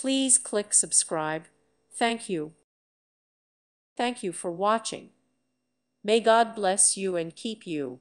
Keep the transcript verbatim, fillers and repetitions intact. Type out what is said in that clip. Please click subscribe. Thank you. Thank you for watching. May God bless you and keep you.